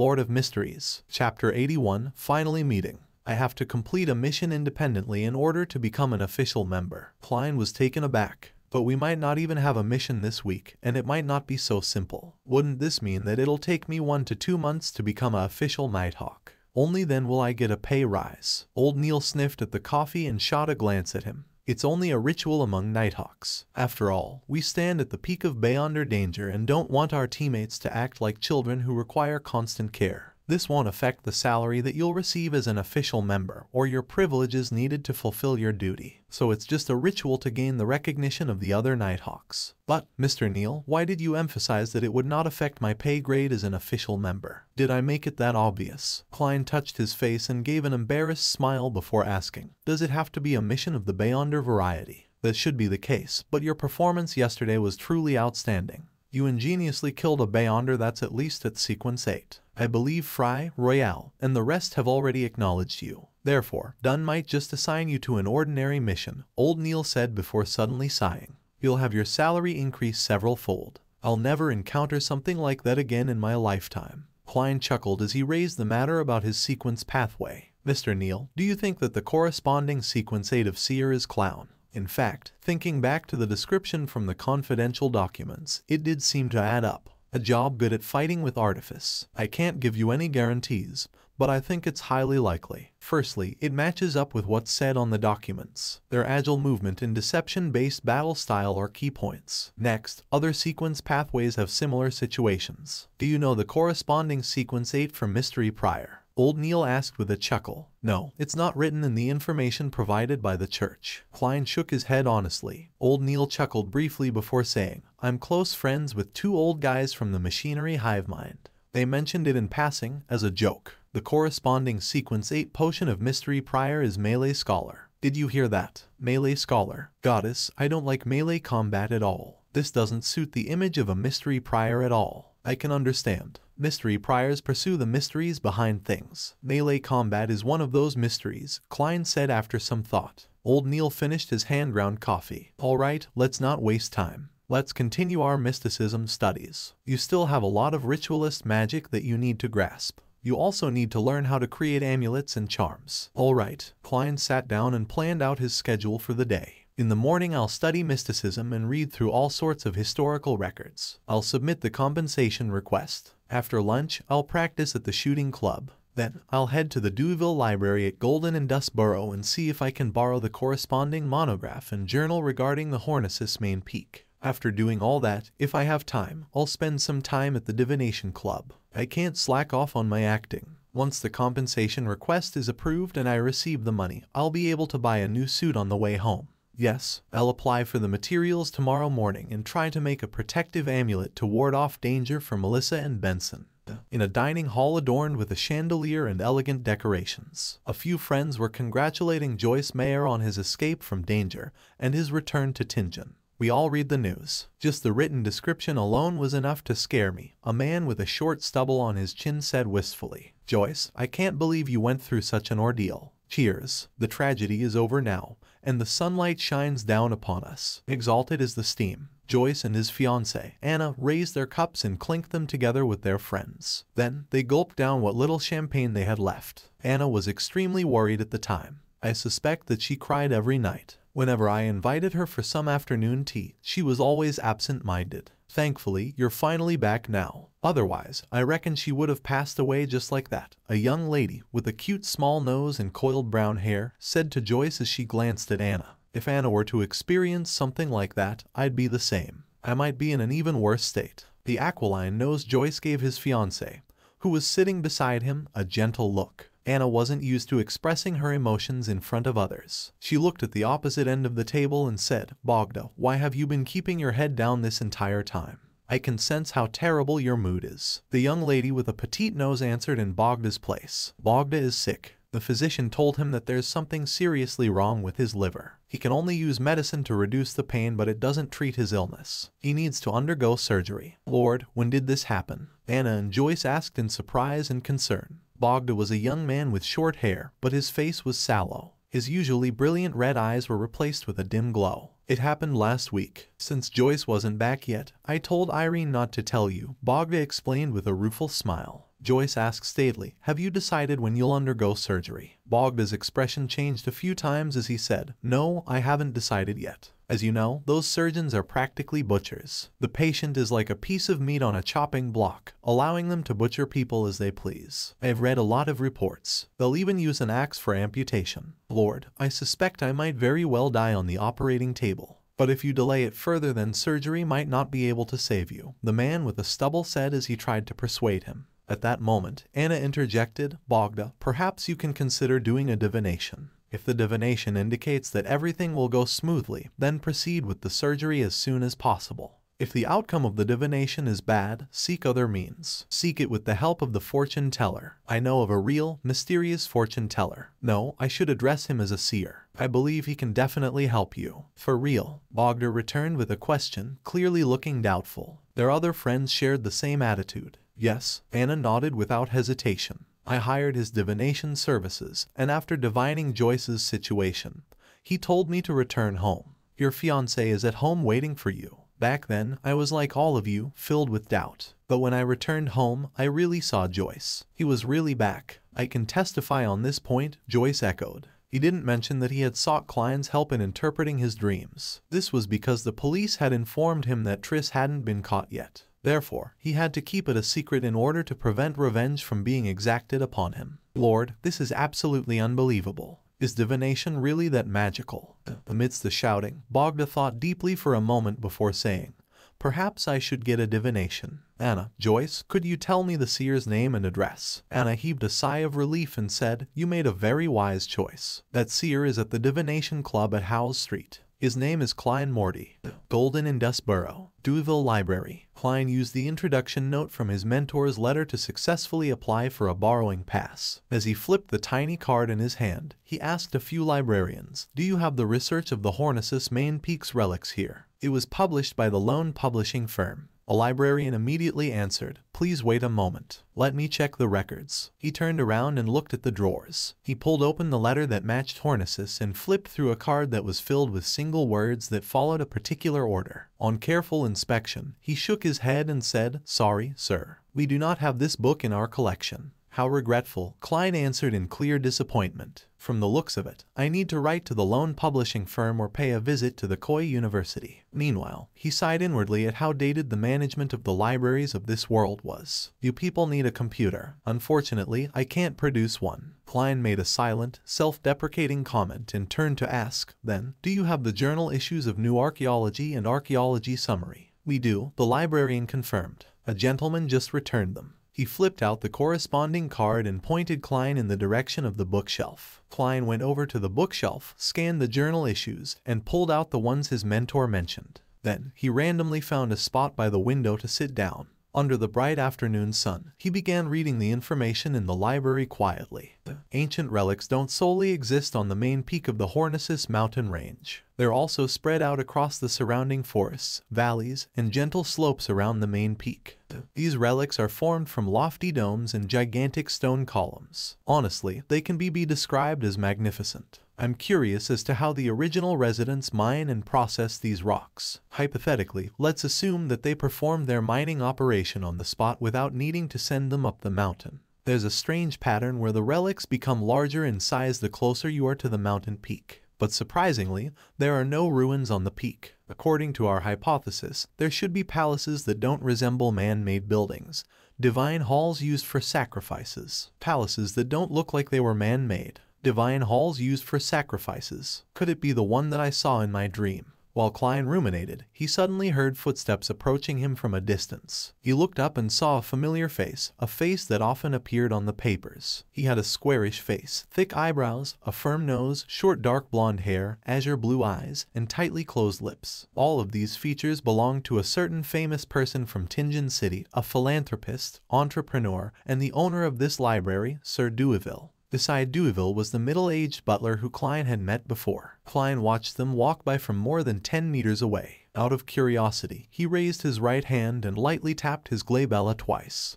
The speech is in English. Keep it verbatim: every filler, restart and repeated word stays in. Lord of Mysteries. Chapter eighty-one, Finally Meeting. I have to complete a mission independently in order to become an official member. Klein was taken aback. But we might not even have a mission this week, and it might not be so simple. Wouldn't this mean that it'll take me one to two months to become an official Nighthawk? Only then will I get a pay rise. Old Neil sniffed at the coffee and shot a glance at him. It's only a ritual among Nighthawks. After all, we stand at the peak of Beyonder danger and don't want our teammates to act like children who require constant care. This won't affect the salary that you'll receive as an official member or your privileges needed to fulfill your duty. So it's just a ritual to gain the recognition of the other Nighthawks. But, Mister Neil, why did you emphasize that it would not affect my pay grade as an official member? Did I make it that obvious? Klein touched his face and gave an embarrassed smile before asking, does it have to be a mission of the Beyonder variety? That should be the case, but your performance yesterday was truly outstanding. You ingeniously killed a Beyonder that's at least at Sequence eight. I believe Fry, Royale, and the rest have already acknowledged you. Therefore, Dunn might just assign you to an ordinary mission, Old Neil said before suddenly sighing. You'll have your salary increase several fold. I'll never encounter something like that again in my lifetime. Klein chuckled as he raised the matter about his sequence pathway. Mister Neil, do you think that the corresponding Sequence eight of Seer is Clown? In fact, thinking back to the description from the confidential documents, it did seem to add up. A job good at fighting with artifice. I can't give you any guarantees, but I think it's highly likely. Firstly, it matches up with what's said on the documents. Their agile movement in deception-based battle style are key points. Next, other sequence pathways have similar situations. Do you know the corresponding Sequence eight from Mystery Prior? Old Neil asked with a chuckle. No, it's not written in the information provided by the church. Klein shook his head honestly. Old Neil chuckled briefly before saying, I'm close friends with two old guys from the Machinery Hivemind. They mentioned it in passing, as a joke. The corresponding Sequence eight potion of Mystery Prior is Melee Scholar. Did you hear that? Melee Scholar. Goddess, I don't like melee combat at all. This doesn't suit the image of a Mystery Prior at all. I can understand. Mystery priors pursue the mysteries behind things. Melee combat is one of those mysteries, Klein said after some thought. Old Neil finished his hand-round coffee. All right, let's not waste time. Let's continue our mysticism studies. You still have a lot of ritualist magic that you need to grasp. You also need to learn how to create amulets and charms. All right. Klein sat down and planned out his schedule for the day. In the morning I'll study mysticism and read through all sorts of historical records. I'll submit the compensation request. After lunch, I'll practice at the shooting club. Then, I'll head to the Deweyville Library at Golden and Dustboro and see if I can borrow the corresponding monograph and journal regarding the Hornacis main peak. After doing all that, if I have time, I'll spend some time at the Divination Club. I can't slack off on my acting. Once the compensation request is approved and I receive the money, I'll be able to buy a new suit on the way home. Yes, I'll apply for the materials tomorrow morning and try to make a protective amulet to ward off danger for Melissa and Benson. In a dining hall adorned with a chandelier and elegant decorations, a few friends were congratulating Joyce Mayer on his escape from danger and his return to Tinjin. We all read the news. Just the written description alone was enough to scare me, a man with a short stubble on his chin said wistfully. Joyce, I can't believe you went through such an ordeal. Cheers. The tragedy is over now, and the sunlight shines down upon us. Exalted is the steam. Joyce and his fiancée, Anna, raised their cups and clinked them together with their friends. Then, they gulped down what little champagne they had left. Anna was extremely worried at the time. I suspect that she cried every night. Whenever I invited her for some afternoon tea, she was always absent-minded. Thankfully, you're finally back now. Otherwise, I reckon she would have passed away just like that. A young lady, with a cute small nose and coiled brown hair, said to Joyce as she glanced at Anna. If Anna were to experience something like that, I'd be the same. I might be in an even worse state. The aquiline nose Joyce gave his fiancée, who was sitting beside him, a gentle look. Anna wasn't used to expressing her emotions in front of others. She looked at the opposite end of the table and said, Bogda, why have you been keeping your head down this entire time? I can sense how terrible your mood is. The young lady with a petite nose answered in Bogda's place. Bogda is sick. The physician told him that there's something seriously wrong with his liver. He can only use medicine to reduce the pain, but it doesn't treat his illness. He needs to undergo surgery. Lord, when did this happen? Anna and Joyce asked in surprise and concern. Bogda was a young man with short hair, but his face was sallow. His usually brilliant red eyes were replaced with a dim glow. It happened last week. Since Joyce wasn't back yet, I told Irene not to tell you, Bogda explained with a rueful smile. Joyce asks staidly, "Have you decided when you'll undergo surgery?" Bogda's expression changed a few times as he said, "No, I haven't decided yet. As you know, those surgeons are practically butchers. The patient is like a piece of meat on a chopping block, allowing them to butcher people as they please. I've read a lot of reports. They'll even use an axe for amputation. Lord, I suspect I might very well die on the operating table. But if you delay it further, then surgery might not be able to save you," the man with the stubble said as he tried to persuade him. At that moment, Anna interjected, "Bogda, perhaps you can consider doing a divination. If the divination indicates that everything will go smoothly, then proceed with the surgery as soon as possible. If the outcome of the divination is bad, seek other means. Seek it with the help of the fortune teller. I know of a real, mysterious fortune teller. No, I should address him as a seer. I believe he can definitely help you." "For real?" Bogda returned with a question, clearly looking doubtful. Their other friends shared the same attitude. "Yes," Anna nodded without hesitation. "I hired his divination services, and after divining Joyce's situation, he told me to return home. Your fiancé is at home waiting for you. Back then, I was like all of you, filled with doubt. But when I returned home, I really saw Joyce. He was really back. I can testify on this point," Joyce echoed. "He didn't mention that he had sought Klein's help in interpreting his dreams. This was because the police had informed him that Triss hadn't been caught yet. Therefore, he had to keep it a secret in order to prevent revenge from being exacted upon him." "Lord, this is absolutely unbelievable. Is divination really that magical?" Amidst the shouting, Bogda thought deeply for a moment before saying, "Perhaps I should get a divination. Anna, Joyce, could you tell me the seer's name and address?" Anna heaved a sigh of relief and said, "You made a very wise choice. That seer is at the Divination Club at Howes Street. His name is Klein Morty. Golden in Dustboro. Deweyville Library." Klein used the introduction note from his mentor's letter to successfully apply for a borrowing pass. As he flipped the tiny card in his hand, he asked a few librarians, "Do you have the research of the Hornacis main peaks relics here?" It was published by the Lone publishing firm. A librarian immediately answered, "Please wait a moment. Let me check the records." He turned around and looked at the drawers. He pulled open the letter that matched Hornacis and flipped through a card that was filled with single words that followed a particular order. On careful inspection, he shook his head and said, "Sorry, sir. We do not have this book in our collection." "How regretful," Klein answered in clear disappointment. "From the looks of it, I need to write to the Lone publishing firm or pay a visit to the Koi University." Meanwhile, he sighed inwardly at how dated the management of the libraries of this world was. "You people need a computer. Unfortunately, I can't produce one." Klein made a silent, self-deprecating comment and turned to ask, "Then, do you have the journal issues of New Archaeology and Archaeology Summary?" "We do," the librarian confirmed. "A gentleman just returned them." He flipped out the corresponding card and pointed Klein in the direction of the bookshelf. Klein went over to the bookshelf, scanned the journal issues, and pulled out the ones his mentor mentioned. Then, he randomly found a spot by the window to sit down. Under the bright afternoon sun, he began reading the information in the library quietly. Ancient relics don't solely exist on the main peak of the Hornacis mountain range. They're also spread out across the surrounding forests, valleys, and gentle slopes around the main peak. These relics are formed from lofty domes and gigantic stone columns. Honestly, they can be, be described as magnificent. I'm curious as to how the original residents mine and process these rocks. Hypothetically, let's assume that they performed their mining operation on the spot without needing to send them up the mountain. There's a strange pattern where the relics become larger in size the closer you are to the mountain peak. But surprisingly, there are no ruins on the peak. According to our hypothesis, there should be palaces that don't resemble man-made buildings, divine halls used for sacrifices, palaces that don't look like they were man-made, divine halls used for sacrifices. Could it be the one that I saw in my dream? While Klein ruminated, he suddenly heard footsteps approaching him from a distance. He looked up and saw a familiar face, a face that often appeared on the papers. He had a squarish face, thick eyebrows, a firm nose, short dark blonde hair, azure blue eyes, and tightly closed lips. All of these features belonged to a certain famous person from Tinjin City, a philanthropist, entrepreneur, and the owner of this library, Sir Deweyville. This Deweyville was the middle-aged butler who Klein had met before. Klein watched them walk by from more than ten meters away. Out of curiosity, he raised his right hand and lightly tapped his glabella twice.